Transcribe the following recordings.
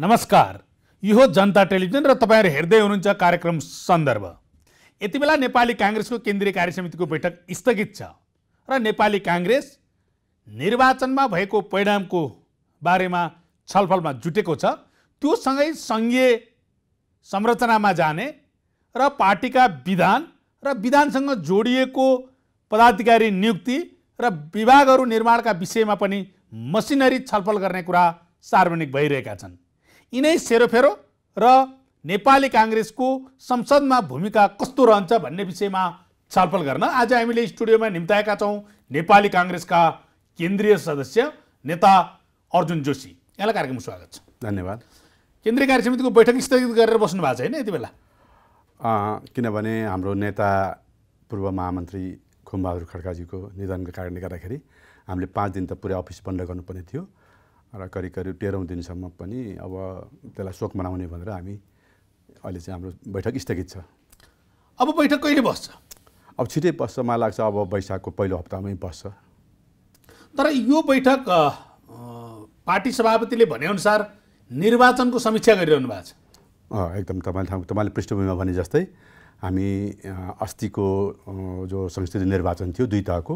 नमस्कार, यो जनता टेलिभिजन र तपाईहरु हेर्दै हुनुहुन्छ कार्यक्रम सन्दर्भ। यति बेला नेपाली कांग्रेसको केन्द्रीय कार्यसमितिको बैठक स्थगित छ र नेपाली कांग्रेस निर्वाचनमा भएको परिणामको बारेमा छलफलमा जुटेको छ। त्यो सँगै संघीय संरचनामा जाने र पार्टीका विधान र विधानसँग जोडिएको पदाधिकारी नियुक्ति र विभागहरु निर्माणका विषयमा पनि मसिनरी छलफल गर्ने कुरा सार्वजनिक भइरहेका छन्। यिनै सेरोफेरो र नेपाली कांग्रेसको संसदमा भूमिका कस्तो रहन्छ भन्ने विषयमा छलफल गर्न आज हामीले स्टुडियोमा निम्ताएका छौं नेपाली कांग्रेसका केन्द्रीय सदस्य नेता अर्जुन जोशी। यहाँलाई कार्यक्रममा स्वागत छ। धन्यवाद। केन्द्रीय कार्य समितिको बैठक स्थगित गरेर बस्नु भएको छैन यति बेला, किनभने हाम्रो नेता पूर्व महामन्त्री खुमबहादुर खड्काजीको निधनका कारणले गर्दाखेरि हामीले 5 दिन त पुरै अफिस बन्द गर्नुपर्ने थियो र करिब 13औं दिनसम्म पनि अब त्यसलाई शोक मनाउने भनेर हामी अहिले चाहिँ हाम्रो बैठक स्थगित छ। अब बैठक कहिले बस्छ? अब छिटै बस्छ मलाई लाग्छ, अब वैशाखको पहिलो हप्तामै बस्छ। तर यो बैठक पार्टी सभापतिले भने अनुसार निर्वाचनको समीक्षा गरिरहनु भएको छ। एकदम तपाईले पृष्ठभूमिमा भने जस्तै हामी अस्तिको जो संसदीय निर्वाचन थियो 2 तहको,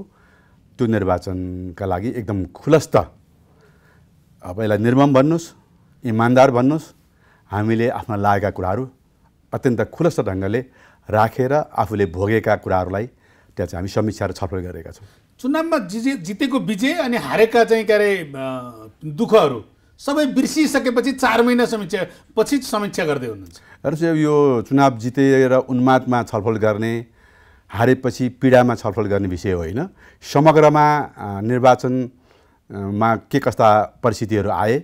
त्यो निर्वाचनका लागि एकदम खुलस्त, अब यसलाई निर्मम भन्नुस्, इमानदार भन्नुस्, हामीले आफ्ना लागेका कुराहरू अत्यन्त खुलस्त ढंगले राखेर आफूले भोगेका कुराहरूलाई त्यहाँ चाहिँ हामी समीक्षा र छलफल गरेका छौं। चुनावमा जितेको विजय अनि हारेका चाहिँ के रे दुःखहरू सबै बिर्सिसकेपछि 4 महिना समीक्षा गर्दै हुनुहुन्छ। हजुर, यो चुनाव जितेर उन्मादमा छलफल गर्ने, हारेपछि पीडामा छलफल गर्ने विषय होइन। समग्रमा निर्वाचनमा के कस्ता परिस्थितिहरू आए,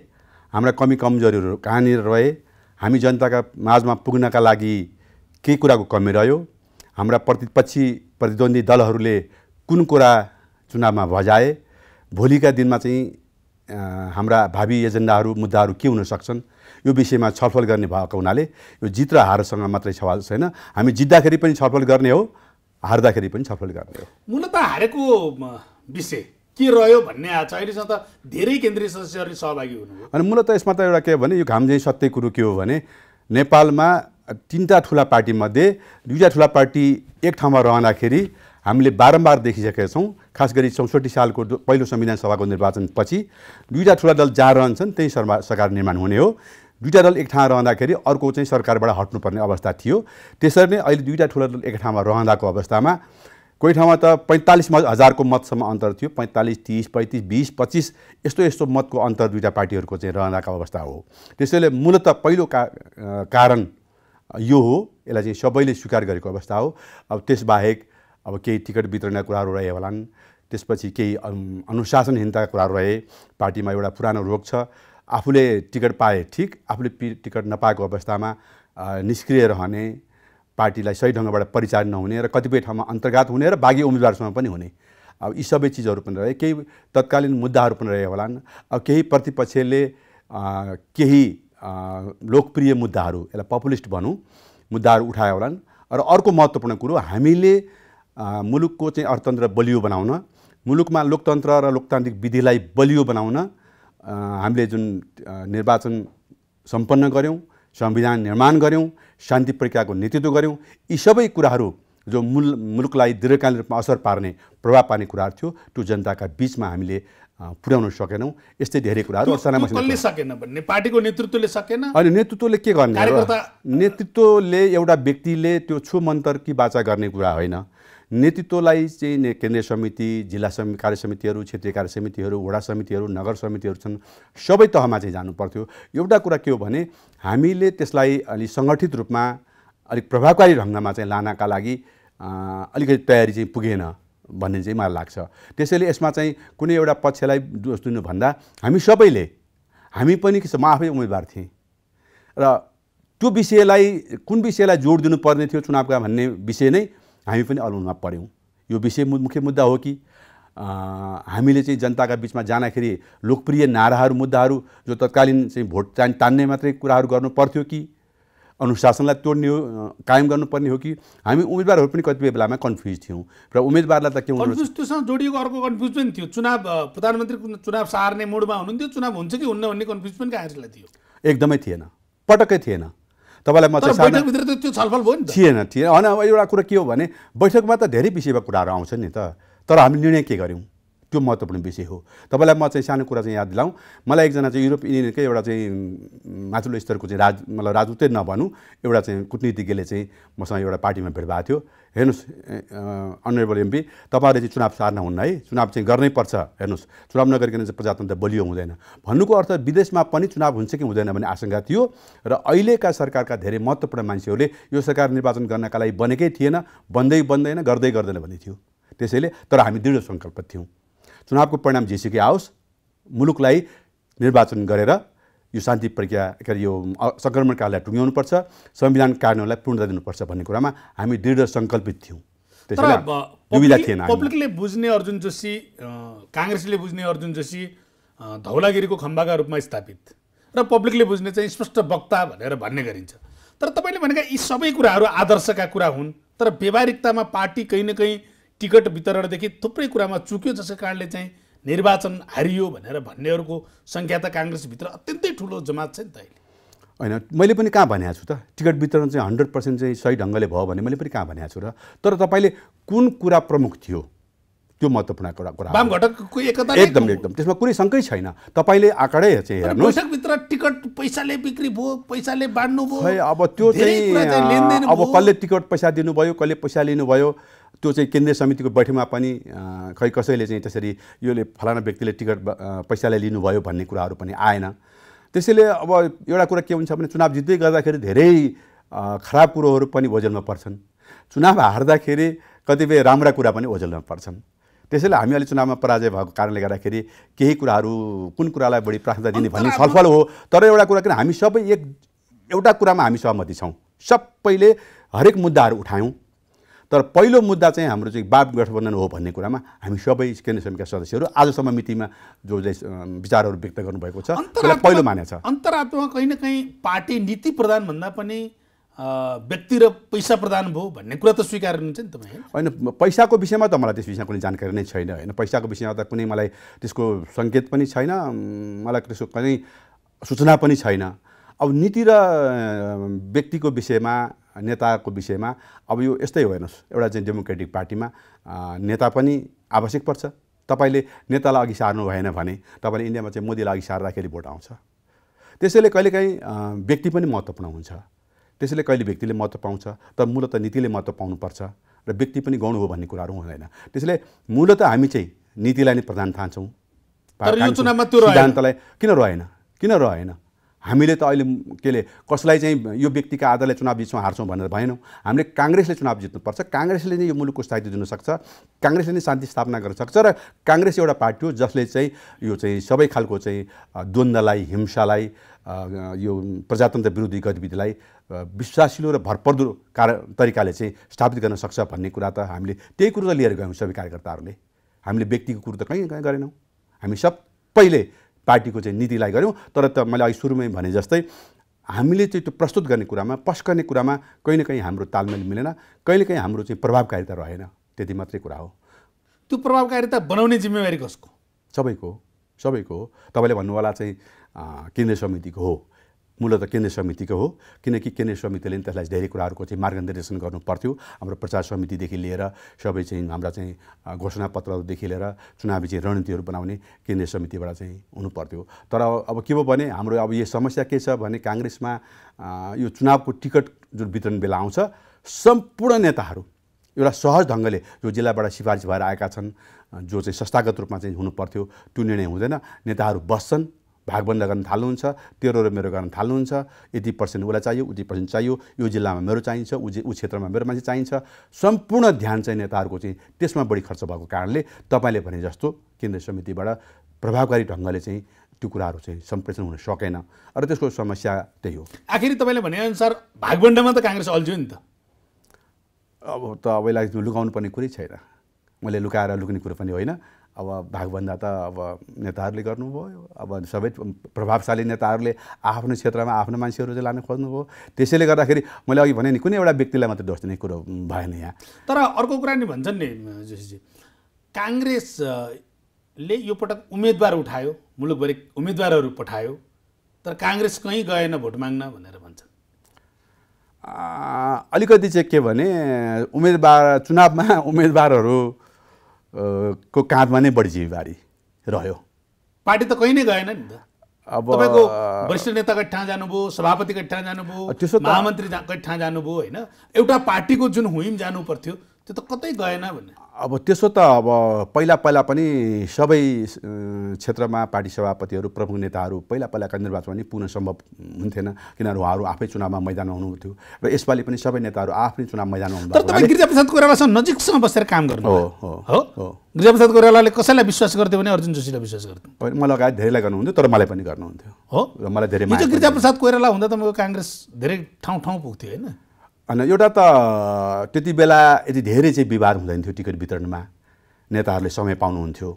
हाम्रा कमी कमजोरीहरू कहाँनिर रहे, हामी जनताका माझमा पुग्नका लागि के कुराको कमी रह्यो, हाम्रा प्रतिद्वन्दी दलहरूले कुन कुरा चुनावमा भजाए, भोलिका दिनमा चाहिँ हाम्रा भावी एजेन्डाहरू मुद्दाहरू के हुन सक्छन्, यो विषयमा छलफल गर्ने भएको हुनाले यो जित र हारसँग मात्रै सवाल छैन। हामी जित्दाखेरि पनि छलफल गर्ने हो, हार्दाखेरि पनि छलफल गर्ने हो। मूलत हारेको विषय के रह्यो भन्ने आज अहिलेसम्म त धेरै केन्द्रीय सदस्यहरूले सहभागी हुनुभयो। अनि मूलत यसमा त एउटा के भने यो घाम झैं सत्य कुरो के हो भने नेपालमा 3टा ठूला पार्टी मध्ये 2टा ठूला पार्टी एक ठाउँमा रहँदाखेरि हामीले बारम्बार देखिसकेका छौं। खास गरी 64 साल को पहिलो संविधान सभा को निर्वाचन पछि 2टा ठूला दल जहाँ रहन्छन् त्यही सरकार निर्माण हुने हो। 2टा दल एक ठाउँ रहँदाखेरि अर्को चाहिँ सरकारबाट हट्नुपर्ने अवस्था थियो। त्यसरी नै अहिले 2टा ठूला दल एक ठाउँमा रहँदाको अवस्थामा कोही ठाउँमा त 45,000 को मतसम्म अन्तर थियो, 45, 30, 35, 20, 25 यस्तो मतको अन्तर 2टा पार्टीहरूको चाहिँ रहँदाको अवस्था हो। त्यसैले मूलत पहिलो कारण यो हो, यसलाई चाहिँ सबैले स्वीकार गरेको अवस्था हो। अब त्यसबाहेक अब केही टिकट वितरणका कुराहरू रहे होलान्, त्यसपछि केही अनुशासनहीनताका कुराहरू रहे। पार्टीमा एउटा पुरानो रोग छ, आफूले टिकट पाए ठीक, आफूले टिकट नपाएको अवस्थामा निष्क्रिय रहने, पार्टीलाई सही ढंगबाट परिचालन नहुने र कतिपय ठाउँमा अन्तर्घात हुने र बागी उम्मेदवारसँग पनि हुने, अब यी सबै चीजहरू पनि रहे। केही तत्कालीन मुद्दाहरू पनि रहे होलान्। अब केही प्रतिपक्षले केही लोकप्रिय मुद्दाहरू, यसलाई पपुलिस्ट भनौं, मुद्दाहरू उठाए होलान्। र अर्को महत्त्वपूर्ण कुरो, हामीले मुलुकको चाहिँ अर्थतन्त्र बलियो बनाउन, मुलुकमा लोकतन्त्र र लोकतान्त्रिक विधिलाई बलियो बनाउन हामीले जुन निर्वाचन सम्पन्न गर्यौं, संविधान निर्माण गर्यौं, शान्ति प्रक्रियाको नेतृत्व गर्यौं, यी सबै कुराहरू जो मुलुकलाई दीर्घकालीन रूपमा असर पार्ने, प्रभाव पार्ने कुराहरू थियो, त्यो जनताका बीचमा हामीले पुर्याउन सकेनौं। यस्तै धेरै कुराहरू कसले सकेन भन्ने, पार्टीको नेतृत्वले सकेन। अनि नेतृत्वले के गर्ने? नेतृत्वले एउटा व्यक्तिले त्यो छु मन्तर कि वाचा गर्ने कुरा होइन। नेतृत्वलाई चाहिँ केन्द्रीय समिति, जिल्ला कार्य समितिहरू, क्षेत्रीय कार्य समितिहरू, वडा समितिहरू, नगर समितिहरू छन्, सबै तहमा चाहिँ जानु पर्थ्यो। एउटा कुरा के हो भने हामीले त्यसलाई अलि संगठित रूपमा अलिक प्रभावकारी ढंगमा चाहिँ लानका लागि अलिकति तयारी चाहिँ पुगेन भन्ने चाहिँ मलाई लाग्छ। त्यसैले यसमा चाहिँ कुनै एउटा पक्षलाई दोष दिनु भन्दा हामी सबैले, हामी पनि म आफै उम्मेदवार थिएँ र त्यो विषयलाई कुन विषयलाई जोड दिनुपर्ने थियो चुनावका भन्ने विषय नै हामी पनि अलौँमा पऱ्यौँ। यो विषय मुख्य मुद्दा हो कि हामीले चाहिँ जनताका बीचमा जाँदाखेरि लोकप्रिय नाराहरू, मुद्दाहरू जो तत्कालीन चाहिँ भोट तान्ने मात्रै कुराहरू गर्नु पर्थ्यो कि अनुशासनलाई तोड्ने हो, कायम गर्नुपर्ने हो कि हामी उम्मेदवारहरू पनि कतिपय बेलामा कन्फ्युज थियौँ र उम्मेदवारलाई त के हुन्छ त्योसँग जोडिएको अर्को कन्फ्युज पनि थियो। चुनाव प्रधानमन्त्री चुनाव सार्ने मोडमा हुनुहुन्थ्यो, चुनाव हुन्छ कि हुन्न भन्ने कन्फ्युज पनि काङ्ग्रेसलाई थियो। एकदमै थिएन पटकै थिएन तपाईलाई म चाहिँ बैठक भित्र त त्यो छलफल भयो नि त थिएन थिएन हैन एउटा कुरा के हो भने बैठकमा त धेरै विषयका कुराहरु आउँछ नि त तर हामी निर्णय के गर्यौं त्यो महत्त्वपूर्ण विषय हो। तपाईलाई म चाहिँ सानो कुरा चाहिँ याद दिलाऊं मलाई एकजना चाहिँ युरोप युनियनकै एउटा चाहिँ माथिल्लो स्तरको चाहिँ राजदूतै नभनु एउटा चाहिँ कूटनीतिज्ञले चाहिँ मसँग एउटा पार्टीमा भेट भएको थियो। हेर्नुस् अनरेबल एमपी तपाईहरुले चाहिँ चुनाव सार्न हुन्न है चुनाव चाहिँ गर्नै पर्छ। हेर्नुस् चुनाव नगरिकन चाहिँ प्रजातन्त्र बलियो हुँदैन भन्नुको अर्थ विदेशमा पनि चुनाव हुन्छ कि हुँदैन भन्ने आशंका थियो र अहिलेका सरकारका धेरै महत्त्वपूर्ण मान्छेहरूले यो सरकार निर्वाचन गर्नका लागि बनेकै थिएन बन्दै बन्दैन गर्दै गर्दैन भन्ने थियो। त्यसैले तर हामी दृढ संकल्प थियौं चुनाव को परिणाम जेसुकै आओस् मुलुकलाई निर्वाचन गरेर यो शान्ति प्रक्रिया यो संक्रमण काललाई टुङ्ग्याउनु पर्छ संविधान कार्यान्वयनलाई पूर्णता दिनुपर्छ भन्ने कुरामा हामी दृढ संकल्पित थियौं। पब्लिकले बुझ्ने अर्जुन जोशी कांग्रेसले बुझ्ने अर्जुन जोशी धौलागिरीको खम्बाका रूपमा स्थापित र पब्लिकले बुझ्ने चाहिँ स्पष्ट वक्ता भनेर भन्ने गरिन्छ। तर तपाईले भनेका यी सबै कुराहरू आदर्शका कुरा हुन् तर व्यवहारिकतामा पार्टी कहीं न कहीं टिकट वितरण देखि थुप्रै कुरामा चुक्यो जसका कारणले चाहिँ निर्वाचन हारियो भनेर भन्नेहरुको संख्या त कांग्रेस भित्र अत्यन्तै ठूलो जमात छ नि त। हैन मैले पनि कहाँ भनेको छु त टिकट वितरण चाहिँ 100% चाहिँ सही ढंगले भयो भने मैले पनि कहाँ भनेको छु र तर तपाईले कुन कुरा प्रमुख थियो त्यो महत्त्वपूर्ण कुरा वाम घटकको एकता एकदम एकदम त्यसमा कुनै शंकै छैन। तपाईले आँकड़ै चाहिँ हेर्नुस् बैठक भित्र टिकट पैसाले बिक्री भयो पैसाले बाड्नु भयो है अब त्यो चाहिँ अब कसले टिकट पैसा दिनु भयो कसले पैसा लिनु भयो त्यो चाहिँ केन्द्रीय समितिको बैठकमा पनि खै कसैले चाहिँ त्यसरी योले फलाना व्यक्तिले टिकट पैसाले लिनु भयो भन्ने कुराहरु पनि आएन। त्यसैले अब एउटा कुरा के हुन्छ भने चुनाव जित्दै गर्दाखेरि धेरै खराब कुराहरु पनि ओझेलमा पर्छन् चुनाव हार्दाखेरि कतिबेर राम्रा कुरा पनि ओझेलमा पर्छन्। त्यसैले हामी अहिले चुनावमा पराजय भएको कारणले गर्दाखेरि केही कुराहरु कुन कुरालाई बढी प्राथमिकता दिने भन्ने छलफल हो तर एउटा कुरा किन हामी सबै एउटा कुरामा हामी सहमति छौं सबैले हरेक मुद्दाहरु उठायौं तर पहिलो मुद्दा चाहिँ हाम्रो चाहिँ बाप गठबन्धन हो भन्ने कुरामा हामी सबै केन्द्रीय समितिका सदस्यहरू आजसम्म मितिमा जो विचारहरू व्यक्त गर्नु भएको छ त्यसलाई पहिलो मानेछ। अन्तर्रात्मा कहीं न कहीं पार्टी नीति प्रधान भन्दा पनि व्यक्ति र पैसा प्रधान भयो भन्ने कुरा त स्वीकार गर्नुहुन्छ नि तपाईँ हैन। पैसाको विषयमा त मलाई त्यस विषयमा कुनै जानकारी नै छैन हैन पैसाको विषयमा त कुनै मलाई त्यसको संकेत पनि छैन मलाई त्यसको कुनै सूचना पनि छैन। अब नीति र व्यक्तिको विषयमा नेताको विषयमा अब यो यस्तै हो हेर्नुस् एउटा चाहिँ डेमोक्रेटिक पार्टीमा नेता पनि आवश्यक पर्छ। तपाईले नेतालाई अघि सार्नु भएन भने तपाईले इन्डियामा चाहिँ मोदीलाई अघि सार्दाखेरि भोट आउँछ। त्यसैले कहिलेकाही व्यक्ति पनि महत्त्वपूर्ण हुन्छ त्यसैले कहिले व्यक्तिले महत्त्व पाउँछ तर मूलत नीतिले महत्त्व पाउनुपर्छ र व्यक्ति पनि गौण हो भन्ने कुराहरु हुँदैन। त्यसैले मूलत हामी चाहिँ नीतिलाई नै प्रधान ठान्छौं। तर यो चुनावमा त्यो सिद्धान्तलाई किन रहेन हामीले त अहिले केले कसलाई चाहिँ यो व्यक्तिका आधारले चुनाव जित्छौं हार्छौं भनेर भएनौं हामीले कांग्रेसले चुनाव जित्नु पर्छ कांग्रेसले नै यो मुलुकको स्थायित्व दिन सक्छ कांग्रेसले नै शान्ति स्थापना गर्न सक्छ र कांग्रेस एउटा पार्टी हो जसले चाहिँ यो चाहिँ सबै खालको चाहिँ द्वन्द्वलाई हिंसालाई यो प्रजातन्त्र विरोधी गतिविधिलाई विश्वासिलो र भरपर्दो तरिकाले चाहिँ स्थापित गर्न सक्छ भन्ने कुरा त हामीले त्यही कुरा लिएर गयौं। सबै कार्यकर्ताहरूले हामीले व्यक्तिको कुरा त कहीं गरेनौं हामी सबैले पार्टीको चाहिँ नीतिलाई गर्यौं। तर त मैले अघि सुरुमै भने जस्तै हामीले चाहिँ त्यो प्रस्तुत गर्ने कुरामा पस्कने कुरामा कहीं न कहीं हाम्रो तालमेल मिलेन कहिले कहीं हाम्रो चाहिँ प्रभावकारिता रहेन त्यति मात्रै कुरा हो। त्यो प्रभावकारिता बनाउने जिम्मेवारी कसको सबैको हो तपाईले भन्नुवाला चाहिँ केन्द्रीय समितिको हो मूलत केन्द्रीय समितिको हो किनकि केन्द्रीय समितिले त्यसलाई धेरै कुराहरुको चाहिँ मार्गदर्शन गर्नु पर्थ्यो हाम्रो प्रचार समितिदेखि लिएर सबै चाहिँ हाम्रा चाहिँ घोषणापत्रदेखि लिएर चुनावी चाहिँ रणनीतिहरू बनाउने केन्द्रीय समितिबाट चाहिँ हुनु पर्थ्यो। तर अब के भयो भने हाम्रो अब यो समस्या के छ भने कांग्रेसमा यो चुनावको टिकट जुन वितरण बेला आउँछ सम्पूर्ण नेताहरू एउटा सहज ढंगले जो जिल्लाबाट सिफारिस भएर आएका छन् जो चाहिँ संस्थागत रूपमा चाहिँ हुनु पर्थ्यो त्यो निर्णय हुँदैन नेताहरू बस्छन् भागबन्द गर्न थाल्नुहुन्छ तेरो र मेरो गर्न थाल्नुहुन्छ यति पर्सेन्ट उलाई चाहियो उति पर्सेन्ट चाहियो यो जिल्लामा मेरो चाहिन्छ उ क्षेत्रमा मेरो मान्छे चाहिन्छ सम्पूर्ण ध्यान चाहिँ नेताहरुको चाहिँ त्यसमा बढी खर्च भएको कारणले तपाईले भने जस्तो केन्द्रीय समितिबाट प्रभावकारी ढंगले चाहिँ त्यो कुराहरु चाहिँ सम्प्रेषण हुन सकेन र त्यसको समस्या त्यही हो। आखिरी तपाईले भने अनुसार भागबन्दमा त कांग्रेस अल्झ्यो नि त अब त अबैलाई लुकाउनु पर्ने कुरै छैन मैले लुकाएर लुक्ने कुरा पनि होइन अब भागबन्दा त अब नेताहरूले गर्नुभयो अब सबै प्रभावशाली नेताहरूले आफ्नो क्षेत्रमा आफ्नो मान्छेहरू चाहिँ लान खोज्नुभयो। त्यसैले गर्दाखेरि मैले अघि भने नि कुनै एउटा व्यक्तिलाई मात्र दोष दिने कुरा भएन यहाँ। तर अर्को कुरा नि भन्छन् नि जोशीजी कांग्रेसले यो पटक उम्मेदवार उठायो मुलुकभरि उम्मेदवारहरू पठायो तर कांग्रेस कहीं गए न भोट मांगना भनेर भन्छन्। अलिकति चाहिँ के भने उम्मेदवार चुनावमा उम्मेदवारहरु को काँधमा नै बढी जिम्मेवारी रह्यो। पार्टी त कहीं नै गएन नि त। अब तपाईको वरिष्ठ नेताको ठाउँ जानुभयो, सभापतिको ठाउँ जानुभयो, महामन्त्रीको ठाउँ जानुभयो हैन, एउटा पार्टीको जुन हुइम जानु पर्थ्यो त्यो त कतै गएन भने। अब त्यसो त अब पहिला पहिला पनि सबै क्षेत्रमा पार्टी सभापतिहरु प्रमुख नेताहरु पहिला पहिलाका निर्वाचनमा नि पुनः सम्भव हुन्थेन किनभने उहाँहरु आफै चुनावमा मैदानमा हुनुहुन्थ्यो र यसपालि पनि सबै नेताहरु आफ्नै चुनाव मैदानमा हुनुहुन्छ। तर तपाई गिरिजाप्रसाद कोइरालासँग नजिकसँग बसेर काम गर्नु हो हो। गिरिजाप्रसाद कोइरालाले कसैलाई विश्वास गर्थे भने अर्जुन जोशीलाई विश्वास गर्थे। मलाई लगायत धेरैलाई गर्नुहुन्थ्यो तर मलाई पनि गर्नुहुन्थ्यो हो र मलाई धेरै माया। गिरिजाप्रसाद कोइराला हुँदा त म कांग्रेस धेरै ठाउँ ठाउँ पुग्थ्यो हैन। अनि एउटा त त्यति बेला यति धेरै चाहिँ विवाद हुँदैन थियो टिकट वितरणमा, नेताहरूले समय पाउनुहुन्थ्यो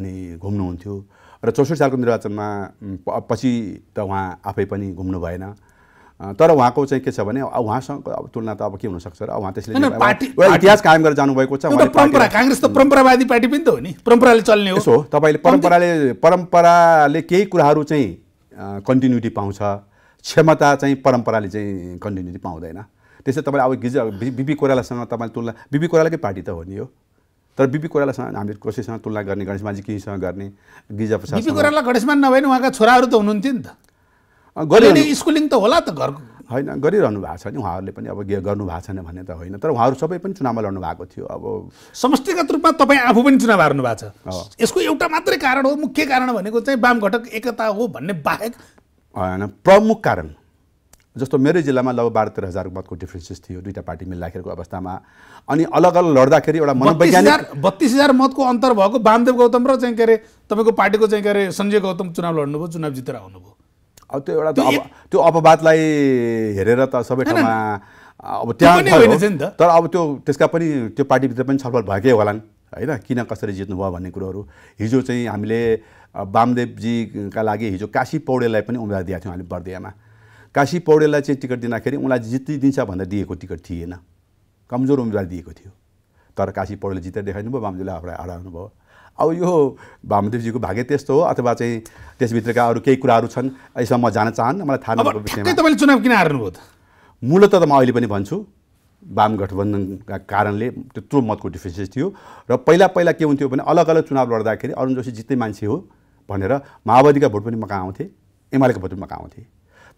अनि घुम्नुहुन्थ्यो र 64 सालको निर्वाचनमा पछि त उहाँ आफै पनि घुम्नु भएन। तर उहाँको चाहिँ के छ भने उहाँसँग अब तुलना त अब के हुन सक्छ र उहाँ त्यसले एउटा इतिहास कायम गरेर जानु भएको छ। उहाँले परम्परा, कांग्रेस त परम्परावादी पार्टी पनि त हो नि, परम्पराले चल्ने हो। यसो तपाईले परम्पराले केही कुराहरु चाहिँ कन्टिन्युटी पाउँछ, क्षमता चाहिँ परम्पराले चाहिँ कन्टिन्युटी पाउँदैन। त्यसै तपाईले अब बीबी कोइरालासँग तपाईले तुलना, बीबी कोइरालाकै पार्टी त हो नि हो, तर बीबी कोइरालासँग हामीले कसैसँग तुलना गर्ने, गणेशमानजी केहीसँग गर्ने, गिरिजाप्रसाद बीबी कोइराला गणेशमान नभए नि उहाँका छोराहरु त हुनुहुन्थ्यो नि त, गरेन स्कुलिङ त होला त घरको हैन, गरिरहनु भएको छ नि उहाँहरुले पनि, अब गर्नु भएको छैन भन्ने त होइन। तर उहाँहरु सबै पनि चुनावमा लड्नु भएको थियो। अब समष्टिगत रूपमा तपाई आफू पनि चुनाव हार्नु भएको छ, यसको एउटा मात्रै कारण हो, मुख्य कारण भनेको चाहिँ वाम घटक एकता हो भन्ने बाहेक हैन प्रमुख कारण। जस्तो मेरे जिल्लामा लगभग 12-13 हजार मतको डिफरेन्सेस थियो दुईटा पार्टी मिलाइराखेको अवस्थामा, अनि अलग अलग लड्दाखेरि एउटा मनोवैज्ञानिक 32 हजार मतको अन्तर भएको बामदेव गौतम र चाहिँ के रे तपाईको पार्टीको चाहिँ के रे संजय गौतम चुनाव लड्नुभयो, चुनाव जितेर आउनुभयो। अब त्यो एउटा त्यो अपवादलाई हेरेर त सबै ठाउँमा अब त्यहाँ होइन, तर अब त्यो त्यसका पनि त्यो पार्टीभित्र पनि छलफल भएकै होलान् हैन, किन कसरी जित्नु भयो भन्ने कुराहरु। हिजो चाहिँ हामीले बामदेवजीका लागि हिजो काशी पौडेललाई पनि उम्मेदवार दिएको थियौं हामीले बर्दियामा। काशी पौडेललाई चाहिँ टिकट दिँदाखेरि उनलाई जितिदिन्छ भन्दा दिएको टिकट थिएन, कमजोर उम्मेदवार दिएको थियो, तर काशी पौडेलले जितेर देखाइदिनु भयो, बामदेवजीले आफूलाई हराउनु भयो। अब यो बामदेवजीको भाग्य त्यस्तो हो अथवा चाहिँ त्यसभित्रका अरू केही कुराहरू छन्, यसमा म जान चाहन्न, मलाई थाहा नभएको विषयमा। तपाईले चुनाव किन हार्नुभयो त? मूलतः त म अहिले पनि भन्छु वाम गठबन्धनका कारणले त्यत्रो मतको डिफरेन्सेस थियो, र पहिला पहिला के हुन्थ्यो भने अलग अलग चुनाव लड्दाखेरि अरुण जोशी जित्ने मान्छे हो भनेर माओवादीका भोट पनि मका आउँथे, एमालेको भोट पनि मका आउँथे,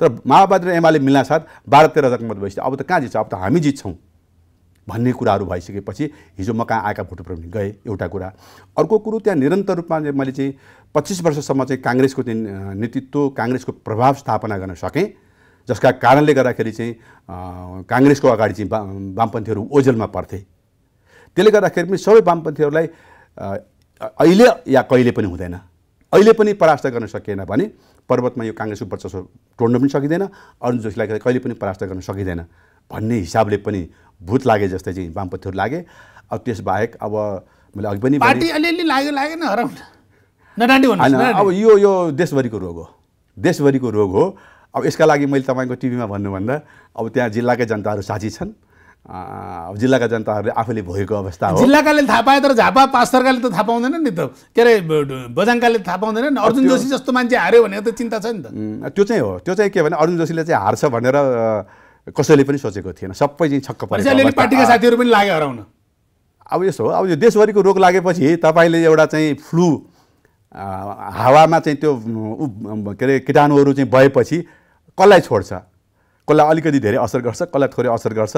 तर माओवादी र एमाले मिल्नासाथ 12-13 हजार मत भएपछि अब त कहाँ जित्छ, अब त हामी जित्छौँ भन्ने कुराहरू भइसकेपछि हिजो म कहाँ आएका भोटर पनि गए, एउटा कुरा। अर्को कुरो त्यहाँ निरन्तर रूपमा मैले चाहिँ 25 वर्षसम्म चाहिँ कांग्रेसको नेतृत्व, कांग्रेसको प्रभाव स्थापना गर्न सकेँ, जसका कारणले गर्दाखेरि चाहिँ कांग्रेसको अगाडि चाहिँ वामपन्थीहरू ओझेलमा पर्थे। त्यसले गर्दाखेरि पनि सबै वामपन्थीहरूलाई अहिले या कहिले पनि हुँदैन, अहिले पनि परास्त गर्न सकिएन भने पर्वतमा यो कांग्रेसको वर्चस्व तोड्न पनि सकिँदैन, अरुण जोशीलाई कहिले पनि परास्त गर्न सकिँदैन भन्ने हिसाबले पनि भूत लागे जस्तै चाहिँ वामपन्थीहरु लागे। अब त्यसबाहेक अब मैले अघि पनि पार्टी अलिअलि लाग्यो लागेन हराउन नडान्डी भन्नुहुन्छ। अब यो देशभरिको रोग हो, देशभरिको रोग हो। अब यसका लागि मैले तपाईको टिभीमा भन्नुभन्दा अब त्यहाँ जिल्लाकै जनताहरु साझी छन्, अब जिल्लाका जनताहरुले आफैले भोगेको अवस्था हो। जिल्लाकाले थाहा पाए तर झापा पास सरकारले त थाहा पाउँदैन नि त, के रे बजाङकाले थाहा पाउँदैन नि। अर्जुन जोशी जस्तो मान्छे हार्यो भनेको त चिन्ता छ नि त। त्यो चाहिँ हो, त्यो चाहिँ के भने अर्जुन जोशीले चाहिँ हार्छ भनेर कसैले पनि सोचेको थिएन, सबै चाहिँ छक्क परेको। पार्टीका साथीहरु पनि लाग्यो हराउन। अब यस्तो हो, अब यो देशभरिको रोग लागेपछि तपाईले एउटा चाहिँ फ्लू हावामा चाहिँ त्यो के रे कीटाणुहरु चाहिँ भएपछि कसलाई छोड्छ, कसलाई अलिकति धेरै असर गर्छ, कसलाई थोरै असर गर्छ,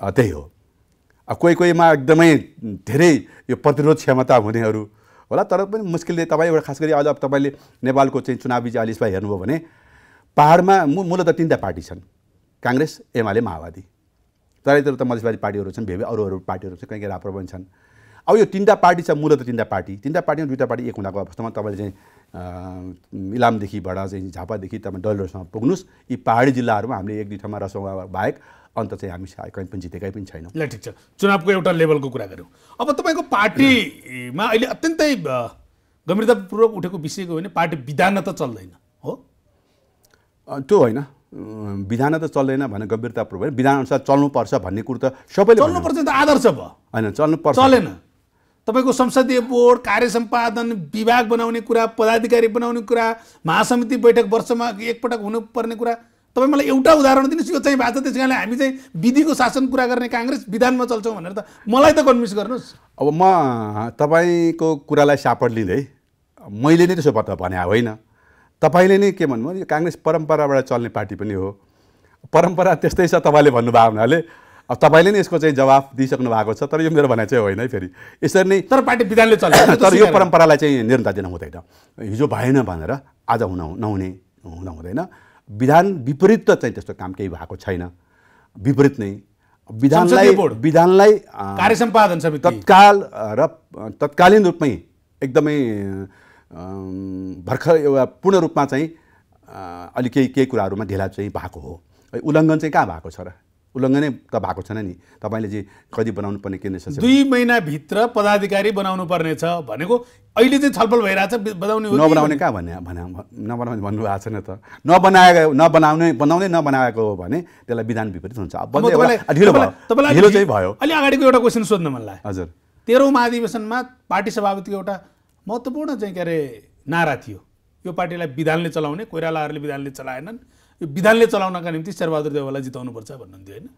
त्यही हो। अब कोही कोहीमा एकदमै धेरै यो प्रतिरोध क्षमता हुनेहरु होला, तर पनि मुस्किलले तपाईँ एउटा खास गरी अहिले अब तपाईले नेपालको चाहिँ चुनावी जालिसमा हेर्नुभयो भने पहाडमा मूलतः तीनटा पार्टी छन्, कांग्रेस, एमाले, माओवादी। तरैतिर त मधेसवादी पार्टीहरु छन्, भेबे अरू अरू पार्टीहरु चाहिँ कहीँ राप्रो पनि छन्। अब यो तीनटा पार्टी छ, मूलतः तीनटा पार्टीमा दुईटा पार्टी एक हुँदाको अवस्थामा तपाईले चाहिँ इलामदेखिबाट चाहिँ झापादेखि तपाईँ डल्लोसम्म पुग्नुस्, यी पहाडी जिल्लाहरुमा हामीले एक दुई ठाउँमा रसोवा बाहेक अन्त चाहिँ हामी कहीँ पनि जितेकै पनि छैनौँ। ल ठिक छ, चुनावको एउटा लेभलको कुरा गरौँ। अब तपाईको पार्टीमा अहिले अत्यन्तै गम्भीरतापूर्वक उठेको विषय हो भने पार्टी विधान त चल्दैन हो, त्यो होइन, विधान त चल्दैन भने गम्भीरतापूर्वक विधान अनुसार चल्नुपर्छ भन्ने कुरो त सबैले चल्नुपर्छ, त आदर्श भयो हैन, चल्नुपर्छ, चलेन त तपाईको संसदीय बोर्ड कार्य सम्पादन विभाग बनाउने कुरा पदाधिकारी बनाउने कुरा महासमिति बैठक वर्षमा एक पटक हुनुपर्ने कुरा तब मैं एउटा उदाहरण दिनुस्। यो चाहिँ बाचा त्यसैले हामी चाहिँ विधिको शासन कुरा गर्ने कांग्रेस विधानमा चल्छौं भनेर त मलाई त कन्भिन्स गर्नुस्। अब म तपाईको कुरालाई सापड लिँदै मैले नै त्यसो पत्ता भने होइन तपाईले नै के भन्नु यो कांग्रेस परम्पराबाट चल्ने पार्टी पनि हो परम्परा त्यस्तै छ तपाईले भन्नु भा हुनाले अब तपाईले नै यसको चाहिँ जवाफ दिइसक्नु भएको छ तर यो मेरो भनाइ चाहिँ होइन है फेरि यसरी नै तर पार्टी विधानले चल्छ तर यो परम्परालाई चाहिँ निरन्तरता दिन हुँदैन। हिजो भएन भनेर आज हुन नहुने हुन हुँदैन। विधान विपरीत त चाहिँ त्यस्तो काम केही भएको छैन। विपरीत नै विधानलाई कार्य सम्पादन समिति तत्काल र तत्कालीन रूपमै एकदमै भर्खर एउटा पूर्ण रूपमा चाहिँ अलि केही कुराहरुमा ढिला चाहिँ भएको हो। उल्लङ्घन चाहिँ कहाँ भएको छ र उल्लङ्घनै त भएको छैन नि। तपाईले चाहिँ कति बनाउनु पर्ने केन्द्र शासन 2 महिना भित्र पदाधिकारी बनाउनु पर्ने छ भनेको अहिले चाहिँ छलफल भइराछ बनाउने हो नबनाउने का भन्ने नबनाउने भन्नु भएको छैन त नबनाउने नबनाएको हो भने त्यसलाई विधान विपरीत हुन्छ। अब ढिलो ढिलो चाहिँ भयो। अलि अगाडिको एउटा क्वेशन सोध्न मन लाग्यो। हजुर 13 औं महाधिवेशनमा पार्टी सभापतिको एउटा महत्त्वपूर्ण चाहिँ के रे नारा थियो यो पार्टीलाई विधानले चलाउने कोइरालाहरुले विधानले चलाएनन् यो विधानले चलाउनका निम्ति शेरबहादुर देउवालाई जिताउनु पर्छ भन्नुहुन्थ्यो हैन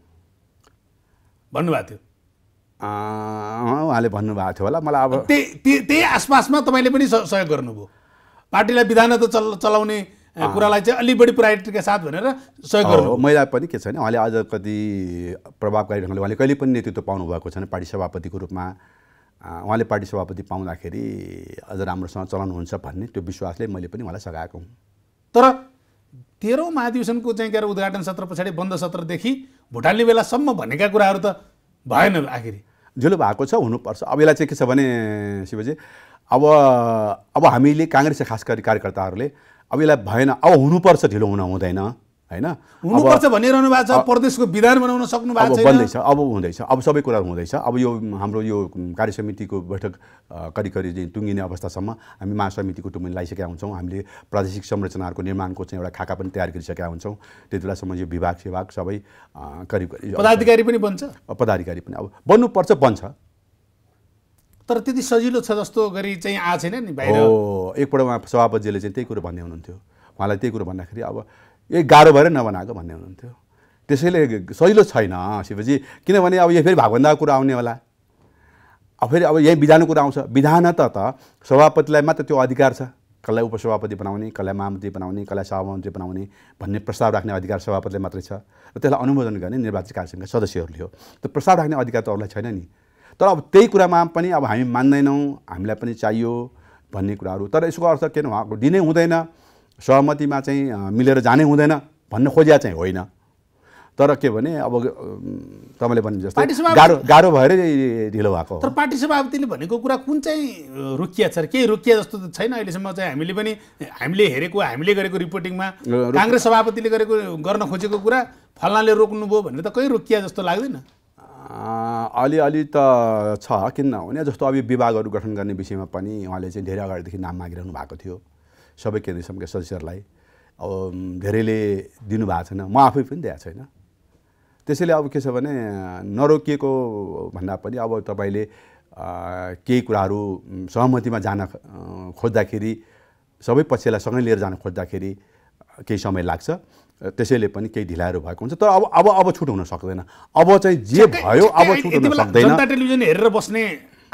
भन्नुभएको थियो। उहाँले भन्नुभएको थियो होला मलाई अब त्यही आसपासमा तपाईले पनि सहयोग गर्नुभयो पार्टीलाई विधान त चलाउने कुरालाई चाहिँ अलि बढी प्रायोरिटीका साथ भनेर सहयोग गर्नुभयो। मैले पनि के छैन उहाँले अझ कति प्रभावकारी ढंगले उहाँले कहिले पनि नेतृत्व पाउनु भएको छैन पार्टी सभापतिको रूपमा। उहाँले पार्टी सभापति पाउँदाखेरि अझ राम्रोसँग चलाउनुहुन्छ भन्ने त्यो विश्वासले मैले पनि उहाँलाई सघाएको हुँ। तर 13औं महाधिवेशनको चाहिँ के अरे उद्घाटन सत्र पछाडी बन्द सत्रदेखि भुटानले बेलासम्म भनेका कुराहरु त भएन आखिरी ढिलो भएको छ हुनुपर्छ। अब यसलाई चाहिँ के छ भने शिवजी अब हामीले कांग्रेसका खास गरी कार्यकर्ताहरुले अब यसलाई भएन अब हुनुपर्छ ढिलो हुन हुँदैन हैन हुनुपर्छ भनिरहनु भएको छ। प्रदेशको विधान बनाउन सक्नु भएको छैन अब बन्दै छ अब हुँदैछ अब सबै कुरा हुँदैछ। अब यो हाम्रो यो कार्य समितिको बैठक करिकरी चाहिँ टुङ्गिने अवस्थासम्म हामी महासमितिको टुङ्गिन लाइसकेका हुन्छौं। हामीले प्रादेशिक संरचनाहरुको निर्माणको चाहिँ एउटा खाका पनि तयार गरिसकेका हुन्छौं। त्यतिबेलासम्म यो विभाग सेवाक सबै करिकरी पदाधिकारी पनि बन्छ पदाधिकारी पनि अब बन्नुपर्छ बन्छ तर त्यति सजिलो छ जस्तो गरी चाहिँ आ छैन नि बाहिर हो। एकपल्ट उहाँ सभापतिले चाहिँ त्यही कुरा भन्ने हुनुहुन्थ्यो उहाँलाई त्यही कुरा भन्दाखेरि अब ए गाह्रो भएर नबनाएको भन्ने हुनुहुन्थ्यो। त्यसैले सजिलो छैन शिवजी किनभने अब यो फेरि भागभन्दा कुरा आउने होला। अब फेरि अब यही विधानको कुरा आउँछ विधान त सभापतिलाई मात्र त्यो अधिकार छ कसलाई उपसभापति बनाउने कसलाई महामन्त्री बनाउने कसलाई सभामन्त्री बनाउने भन्ने प्रस्ताव राख्ने अधिकार सभापतिलाई मात्रै छ र त्यसलाई अनुमोदन गर्ने निर्वाचित कार्यसमितिका सदस्यहरूले हो। त्यो प्रस्ताव राख्ने अधिकार त अरूलाई छैन नि। तर अब त्यही कुरामा पनि अब हामी मान्दैनौँ हामीलाई पनि चाहियो भन्ने कुराहरू तर यसको अर्थ के हो उहाँको दिनै हुँदैन सहमतिमा चाहिँ मिलेर जानै हुँदैन भन्ने खोजिया चाहिँ होइन। तर के भने अब तपाईले भने जस्तै गाह्रो भएर ढिलो भएको तर पार्टी सभापतिले भनेको कुरा कुन चाहिँ रोकिया छ केही रोकिया जस्तो त छैन। अहिलेसम्म चाहिँ हामीले पनि हामीले हेरेको हामीले गरेको रिपोर्टिङमा कांग्रेस सभापतिले गरेको गर्न खोजेको कुरा फल्नाले रोक्नु भो भनेर त कहीं रोकिया जस्तो लाग्दैन। अलिअलि त छ किन नहुने जस्तो अब यो विभागहरु गठन गर्ने विषयमा पनि उहाँले चाहिँ धेरै अगाडिदेखि नाम मागिरहनु भएको थियो सबै केन्द्रीय समितिका सदस्यहरुलाई अब धेरैले दिनु भएको छैन म आफै पनि दिएको छैन। त्यसैले अब के छ भने नरोकिएको भन्दा पनि अब तपाईले केही कुराहरु सहमतिमा जान खोज्दाखेरि सबै पक्षलाई सँगै लिएर जान खोज्दाखेरि केही समय लाग्छ त्यसैले पनि केही ढिलाइहरू भएको हुन्छ। तर अब छुट हुन सक्दैन अब चाहिँ जे भयो अब छुट हुन सक्दैन। जनता टेलिभिजन हेरेर बस्ने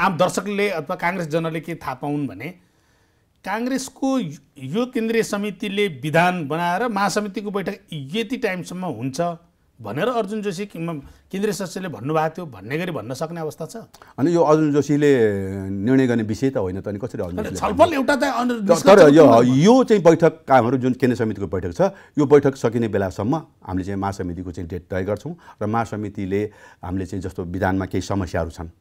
आम दर्शकले अथवा कांग्रेस जनले के थाहा पाउन् भने कांग्रेसको यो केन्द्रीय समितिले विधान बनाएर महासमितिको बैठक यति टाइमसम्म हुन्छ भनेर अर्जुन जोशी केन्द्रीय सचिवले भन्नुभएको थियो भन्ने गरी भन्न सक्ने अवस्था छ। अनि यो अर्जुन जोशीले निर्णय गर्ने विषय त होइन त अनि कसरी अर्जुन छलफल एउटा तर यो चाहिँ बैठक कामहरु जुन केन्द्रीय समितिको बैठक छ यो बैठक सकिने बेलासम्म हामीले चाहिँ महासमितिको चाहिँ डेट तय गर्छौं र महासमितिले हामीले चाहिँ जस्तो विधानमा केही समस्याहरु छन्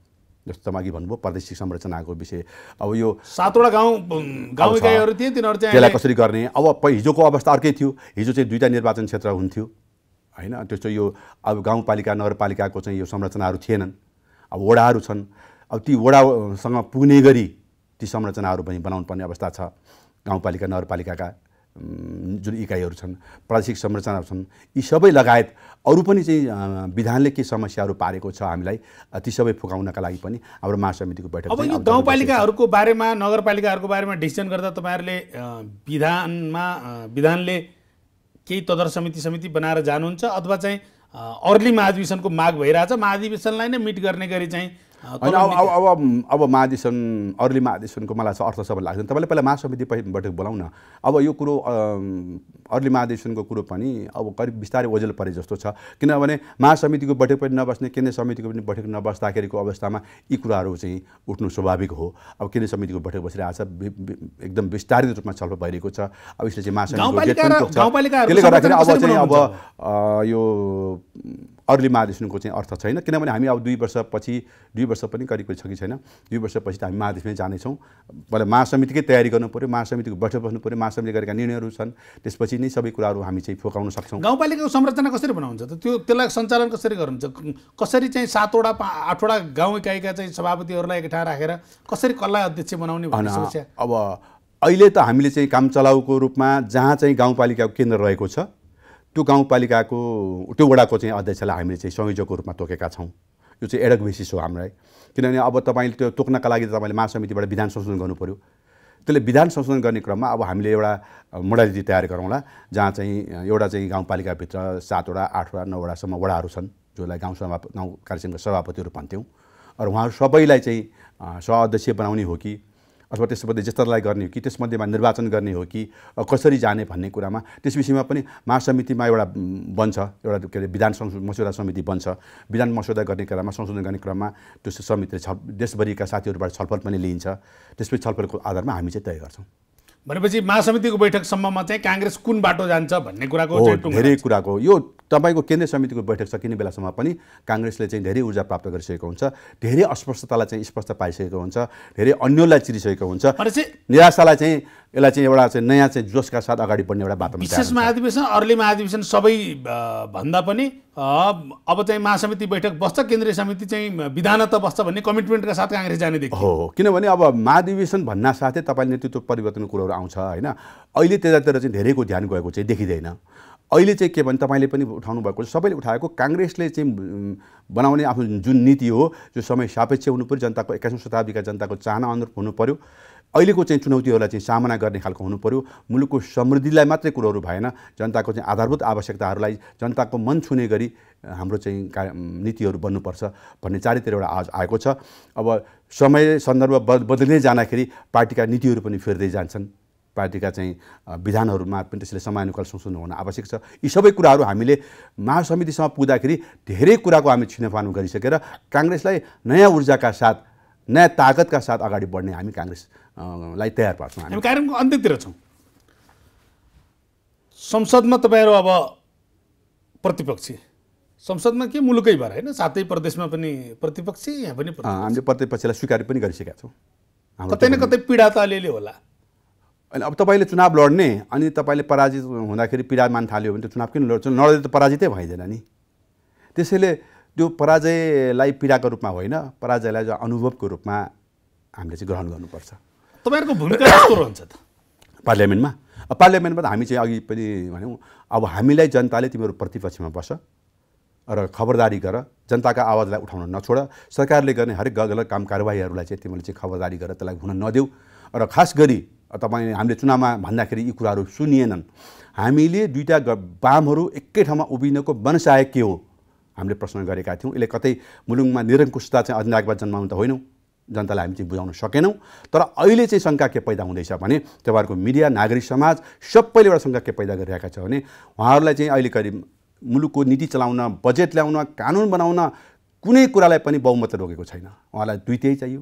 जस्तो अघि भन्नुभयो प्रादेशिक संरचनाको विषय अब यो 7वटा गाउँ इकाइहरु थिए तिनीहरु चाहिँ त्यसलाई कसरी गर्ने। अब हिजोको अवस्था अर्कै थियो हिजो चाहिँ 2टा निर्वाचन क्षेत्र हुन्थ्यो हैन त्यस्तो यो अब गाउँपालिका नगरपालिकाको चाहिँ यो संरचनाहरु थिएनन्। अब वडाहरु छन् अब ती वडासँग पुग्ने गरी ती संरचनाहरु पनि बनाउनुपर्ने अवस्था छ गाउँपालिका नगरपालिकाका जुन इकाइहरु छन् प्रादेशिक संरचनाहरु छन् यी सबै लगायत अरु पनि चाहिँ विधानले के समस्याहरु पारेको छ हामीलाई ती सबै फुकाउनका लागि पनि हाम्रो महासमितिको बैठक अब यो गाउँपालिकाहरुको बारेमा नगरपालिकाहरुको बारेमा डिसिजन गर्दा तपाईहरुले विधानमा विधानले केही तदर्थ समिति समिति बनाएर जानुहुन्छ अथवा चाहिँ अर्ली महाधिवेशनको माग भइराछ महाधिवेशनलाई नै मिट गर्ने गरी चाहिँ अब महाधिवेशन अर्ली महाधिवेशन को मैं अर्थसभा लगे तब महासमिति बैठक बोलाऊन अब यह कुरो अर्ली महाधिवेशन को कुरो अब करीब बिस्तारै ओझेल परे जस्तो छ किनभने महासमिति को बैठक पनि नबस्ने केन्द्रीय समिति को बैठक नबस्दाखेरि को अवस्थामा यी कुराहरु चाहिँ उठ्नु स्वाभाविक हो। अब केन्द्रीय समिति को बैठक बसिरहेछ एकदम विस्तारित रूपमा छलफल भइरहेको छ। अब यसले चाहिँ महासमिति अब यो अर्ली महाधिवेशन को अर्थ छैन किनभने हामी अब 2 वर्षपछि 2 वर्ष पनि करिब छ कि छैन 2 वर्षपछि हामी महाधिवेशन जाने छौं। पहिला महासमितिकै तयारी गर्नु पर्यो, महासमितिको बैठक बस्नु पर्यो, महासमितिले गरेका निर्णयहरू छन् त्यसपछि नै सबै कुराहरू हामी चाहिँ फोकाउन सक्छौं। गाउँपालिकाको संरचना कसरी बनाउनुहुन्छ त त्यो त्यसलाई सञ्चालन कसरी गर्नुहुन्छ कसरी चाहिँ 7 वटा 8 वटा गाउँ इकाइका चाहिँ सभापतिहरूलाई एक ठाउँ राखेर कसरी कसलाई अध्यक्ष बनाउने भन्ने समस्या अब अहिले त हामीले चाहिँ काम चलाउको रूपमा जहाँ चाहिँ गाउँपालिकाको केन्द्र रहेको छ त्यो गाउँपालिकाको त्यो वडाको चाहिँ अध्यक्षलाई हामीले चाहिँ संयोजकको रूपमा तोकेका छौं। यो चाहिँ एडक बेसिस हो हामीलाई किनभने अब तपाईले त्यो तोक्नका लागि तपाईले महासमितिबाट विधान संशोधन गर्नु पर्यो त्यसले विधान संशोधन गर्ने क्रममा अब हामीले एउटा मोडालिटी तयार गरौँला जहाँ चाहिँ एउटा चाहिँ गाउँपालिकाभित्र 7 वटा 8 वटा 9 वटासम्म वडाहरू छन् जसलाई गाउँ कार्यसङ्घका सभापतिहरू भन्थ्यौँ र उहाँहरू सबैलाई चाहिँ सहअध्यक्ष बनाउने हो कि अथवा त्यसमध्ये जस्तरलाई गर्ने हो कि त्यसमध्येमा निर्वाचन गर्ने हो कि कसरी जाने भन्ने कुरामा त्यस विषयमा पनि महासमितिमा एउटा बन्छ एउटा के विधान मस्यौदा समिति बन्छ। विधान मस्यौदा गर्ने क्रममा संशोधन गर्ने क्रममा त्यो समितिले देशभरिका साथीहरूबाट छलफल पनि लिइन्छ त्यसपछि छलफलको आधारमा हामी चाहिँ तय गर्छौं। भनेपछि महासमितिको बैठकसम्ममा चाहिँ कांग्रेस कुन बाटो जान्छ भन्ने कुराको धेरै कुराको यो तपाईको केन्द्रीय समितिको बैठक सकिने बेलासम्म पनि कांग्रेसले चाहिँ धेरै ऊर्जा प्राप्त गरिसकेको हुन्छ, धेरै अस्पष्टतालाई चाहिँ स्पष्ट पाइसकेको हुन्छ, धेरै अन्यललाई चिरिसकेको हुन्छ, निराशालाई चाहिँ यसलाई चाहिँ एउटा चाहिँ नयाँ चाहिँ जोशका साथ अगाडि बढ्ने एउटा बाटोमा विशेष महाधिवेशन अर्ली महाधिवेशन सबै भन्दा पनि अब चाहिँ महासमिति बैठक बस्छ केन्द्रीय समिति चाहिँ विधान त बस्छ भन्ने कमिटमेन्टका साथ कांग्रेस जाने देखियो हो किनभने अब महाधिवेशन भन्ना साथै तपाईले नेतृत्व परिवर्तनको कुराहरु आउँछ हैन। अहिले त्यतातिर चाहिँ धेरैको ध्यान गएको चाहिँ देखिदैन। अहिले चाहिँ के भन्नु तपाईले पनि उठाउनु भएको सबैले उठाएको कांग्रेसले चाहिँ बनाउने आफ्नो जुन नीति हो जो समय सापेक्ष हुनु पर्यो जनताको 21औं शताब्दीका जनताको चाहना अनुरूप हुनु पर्यो अहिलेको चाहिँ चुनौतीहरूलाई चाहिँ सामना गर्ने खालको हुनु पर्यो। मुलुकको समृद्धिलाई मात्रै कुरोहरू भएन जनताको चाहिँ आधारभूत आवश्यकताहरूलाई जनताको मन छुने गरी हाम्रो चाहिँ नीतिहरू बन्नुपर्छ भन्ने चारैतिर एउटा आएको छ। अब समय सन्दर्भ बदलिँदै जाँदाखेरि पार्टीका नीतिहरू पनि फेर्दै जान्छन् पार्टीका चाहिँ विधानहरुमा पनि त्यसले समयानुकूल संशोधन हुन आवश्यक छ। यी सबै कुराहरु हामीले महासमितिसम्म पुग्दाखेरि धेरै कुराको हामी छिनफान गरिसकेर कांग्रेसलाई नयाँ ऊर्जाका साथ नयाँ ताकतका साथ अगाडि बढ्ने हामी कांग्रेसलाई तयार पार्छौं। हामी कार्यक्रमको अन्त्यतिर छौं। संसदमा तपाईहरु अब प्रतिपक्षी संसदमा के मुलुकैभर हैन सातै प्रदेशमा पनि प्रतिपक्षी यहाँ पनि हामीले प्रतिपक्षलाई स्वीकार पनि गरिसकेका छौं। कतै न कतै पीडा त अलिअलि होला। अब तपाईले चुनाव लड्ने अनि तपाईले पराजित हुँदाखेरि पीडा मान थाल्यो भने त चुनाव किन लड्छ नलड्दा त पराजितै भइदैन नि। त्यसैले त्यो पराजयलाई पीडाको रूपमा होइन पराजयलाई जो अनुभवको रूपमा हामीले चाहिँ ग्रहण गर्नुपर्छ। तपाईहरुको भूमिका कस्तो रहन्छ त पार्लियामेन्टमा? पार्लियामेन्टमा त हामी चाहिँ अघि पनि भन्यौं अब हामीलाई जनताले तिम्रो प्रतिपक्षमा बस र खबरदारी गर जनताका आवाजलाई उठाउन नछोड सरकारले गर्ने हरेक गलत काम कारबाहीहरूलाई चाहिँ तिमीले चाहिँ खबरदारी गर त्यसलाई हुन नदेऊ र खास गरी तपाईले हामीले चुनावमा भन्दाखेरि यी कुराहरू सुनिएनन्। हामीले दुईटा वामहरू एकै ठाउँमा उभिनको वनसाय के हो हामीले प्रश्न गरेका थियौं। यसले कतै मुलुकमा निरङ्कुशता चाहिँ अधिनायकवाद जन्माउनु त होइनौं जनतालाई हामी चाहिँ बुझाउन सकेनौं। तर अहिले चाहिँ शंका के पैदा हुँदैछ भने तपाईहरुको मिडिया नागरिक समाज सबैले एउटा शंका के पैदा गरिरहेका छ भने उहाँहरूलाई चाहिँ अहिले करिब मुलुकको नीति चलाउन बजेट ल्याउन कानुन बनाउन कुनै कुरालाई पनि बहुमत रोकेको छैन। उहाँलाई 2/3 चाहियो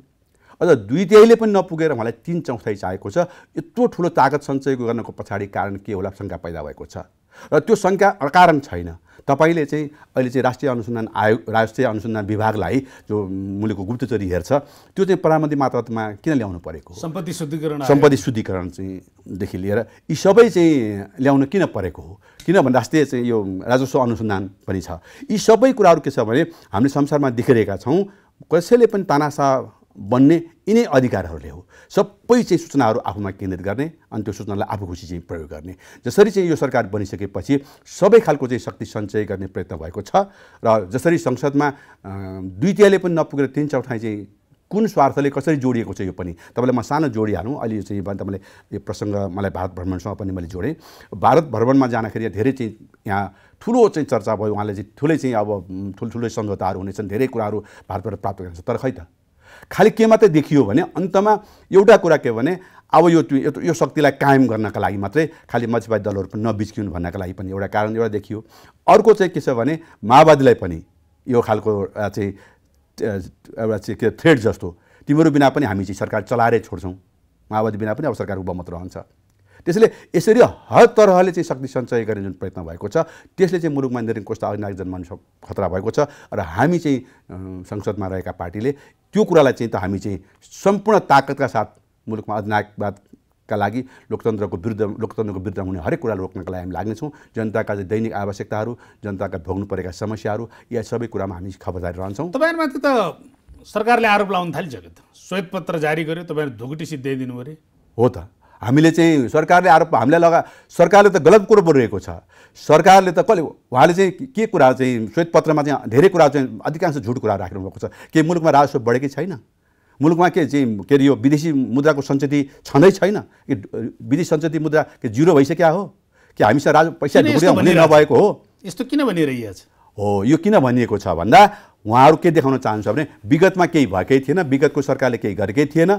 अझ 2/3 पनि नपुगेर मलाई 3/4 चाहिएको छ। यत्रो ठुलो ताकत सञ्चय गर्नको पछाडी कारण के होला शंका पैदा भएको छ र त्यो शंका अकारण छैन। तपाईले चाहिँ अहिले चाहिँ राष्ट्रिय अनुसन्धान आयोग राष्ट्रिय अनुसन्धान विभागलाई जो मुलुकको गुप्तचरी हेर्छ त्यो चाहिँ परामर्शी मात्रामा किन ल्याउनु परेको हो? सम्पत्ति शुद्धिकरण चाहिँ देखि लिएर यी सबै चाहिँ ल्याउन किन परेको हो? किनभने राष्ट्रिय चाहिँ यो राजस्व अनुसन्धान पनि छ। यी सबै कुराहरू के छ भने हामीले संसारमा देखिरहेका छौं कसैले पनि तानासा बनने इन्हें अधिकार हो सब पैसे सूचना आफूमा केन्द्रित गर्ने अनि त्यो सूचनालाई आफू खुशी चाहिँ प्रयोग गर्ने जसरी चाहिँ यो सरकार बनिसकेपछि सबै खालको चाहिँ शक्ति सञ्चय गर्ने प्रयत्न भएको छ र जसरी संसदमा दुईतियाले पनि नपुगेर 3/4 चाहिँ कुन स्वार्थले कसरी जोडिएको छ यो पनि तपाईलाई म सानो जोडिहालौं अहिले चाहिँ तपाईले यो प्रसंग मलाई भारत भ्रमणसँग पनि मैले जोडे भारत भ्रमणमा जाँदाखेरि धेरै चाहिँ यहाँ ठूलो चाहिँ चर्चा भयो उहाँले चाहिँ ठूलै चाहिँ अब ठूलठूलै सम्झौताहरू हुनेछन् धेरै कुराहरू भारतबाट प्राप्त गर्न तर खै त खाली के मात्रै देखियो भने अन्तमा एउटा कुरा के भने अब यो शक्तिलाई कायम गर्नका लागि मात्रै खाली मध्यपन्थी दलहरू पनि नबिचकिउन् भन्नका लागि पनि एउटा कारण एउटा देखियो अर्को चाहिँ के छ भने माओवादीलाई पनि यो खालको चाहिँ एउटा चाहिँ थ्रेट जस्तो तिम्रो बिना पनि हामी चाहिँ सरकार चलाएरै छोड्छौं माओवादी बिना पनि अब सरकार बहुमत रहन्छ त्यसैले यसरी हर तरहले चाहिँ शक्ति सञ्चय गर्ने जुन प्रयत्न भएको छ त्यसले चाहिँ मुलुकमा निरन्तरको कस्तो आर्थिक जनमानस खतरा भएको छ र हामी चाहिँ संसदमा रहेका पार्टीले त्यो कुरालाई चाहिँ त हामी चाहिँ सम्पूर्ण ताकतका साथ मुलुकमा अधिनायकवादका लागि लोकतन्त्रको विरुद्ध हुने हरेक कुरा रोक्नका लागि हामी लाग्ने छौं जनताका दैनिक आवश्यकताहरू जनताका भोग्नु परेका समस्याहरू या सबै कुरामा हामी खबरदारी रहन्छौं तपाईहरुमाथि त सरकारले आरोप लाउन थालिसक्यो त श्वेत पत्र जारी गर्यो तपाईहरु ढुकुटी सिध्याइदिनु भर्यो हो त हामीले चाहिँ सरकारले आरोप हामीलाई लगा सरकारले त गलत कुरा बोलिरहेको छ सरकारले त कसले उहाँले चाहिँ के कुरा चाहिँ श्वेत पत्रमा चाहिँ धेरै कुरा चाहिँ अधिकांश झुट कुरा राख्नु भएको छ के मुलुकमा राजस्व बढेकै छैन मुलुकमा के चाहिँ के यो विदेशी मुद्राको सञ्चिति छँदै छैन विदेशी सञ्चिति मुद्रा के जीरो भइसक्या हो कि हामीसँग राज पैसा ढुक्या हुने नभएको हो यस्तो किन भनिरहेको छ हो यो किन भनिएको छ भन्दा उहाँहरु के देखाउन चाहन्छ भने विगतमा केही भएकै थिएन विगतको सरकारले केही गरेकै थिएन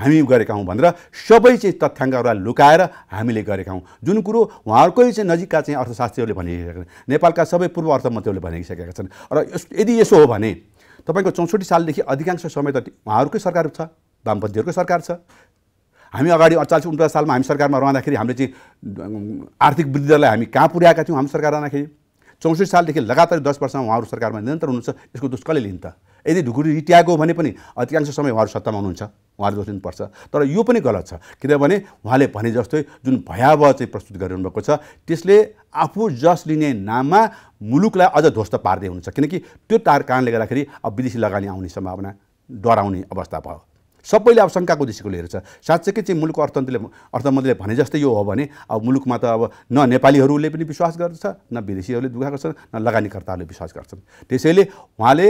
हामी गरेका हौं भनेर सबै चाहिँ तथ्याङ्कहरुलाई लुकाएर हामीले गरेका हौं जुन कुरो उहाँहरुकै चाहिँ नजिकका चाहिँ अर्थशास्त्रीहरूले भनिरहेका छन् नेपालका सबै पूर्व अर्थमन्त्रीहरूले भनिसकेका छन् र यदि यसो हो भने तपाईको 64 सालदेखि अधिकांश समय त उहाँहरुकै सरकार छ वामपन्थीहरुको सरकार छ हामी अगाडि 48-49 सालमा हामी सरकारमा रहँदाखेरि हामीले चाहिँ आर्थिक वृद्धिलाई हामी कहाँ पुर्याएका थियौं हामी सरकार रहँदाखेरि 64 सालदेखि लगातार 10 वर्षमा उहाँहरु सरकारमा निरन्तर हुनुहुन्छ यसको दोष कसले लिन्छ यदि ढुकुटी रिट्यागो भने पनि अधिकांश समय उहाँहरु सत्तामा हुनुहुन्छ उहाँहरु दोष लिनुपर्छ तर यो पनि गलत छ किनभने उहाँले भने जस्तै जुन भयावह चाहिँ प्रस्तुत गरिरहनु भएको छ त्यसले आफू जस लिने नाममा मुलुकलाई अझ ध्वस्त पार्दै हुन्छ किनकि त्यो कारणले गर्दाखेरि अब विदेशी लगानी आउने सम्भावना डराउने अवस्था भयो सबैले अब शंकाको दृष्टिको लिएर छ साच्चै चाहिँ मुलुकको अर्थमन्त्रीले भने जस्तै यो हो भने अब मुलुकमा त अब न नेपालीहरूले पनि विश्वास गर्छ न विदेशीहरूले दुखा गर्छन् न लगानीकर्ताहरूले विश्वास गर्छन् त्यसैले उहाँले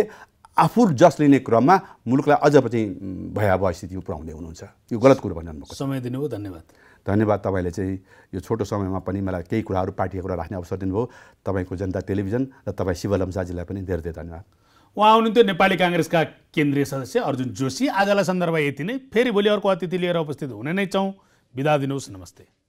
आफू जस लिने क्रममा मुलुकलाई अझ चाहिँ भयावह स्थिति पुर्याउँदै हुनुहुन्छ यो गलत कुरा भनिरहनु भएको समय दिनुभयो धन्यवाद तपाईले चाहिँ यो छोटो समयमा पनि मलाई केही कुराहरु पार्टीको कुरा राख्ने अवसर दिनुभयो तपाईको जनता टेलिभिजन र तपाई शिवलम्साजीलाई पनि धेरै धन्यवाद उहाँ हुनुहुन्थ्यो नेपाली कांग्रेसका केन्द्रीय सदस्य अर्जुन जोशी आजलाई सन्दर्भ यति नै फेरि भोलि अर्को अतिथि लिएर उपस्थित हुने नै छौं बिदा दिनुस् नमस्ते।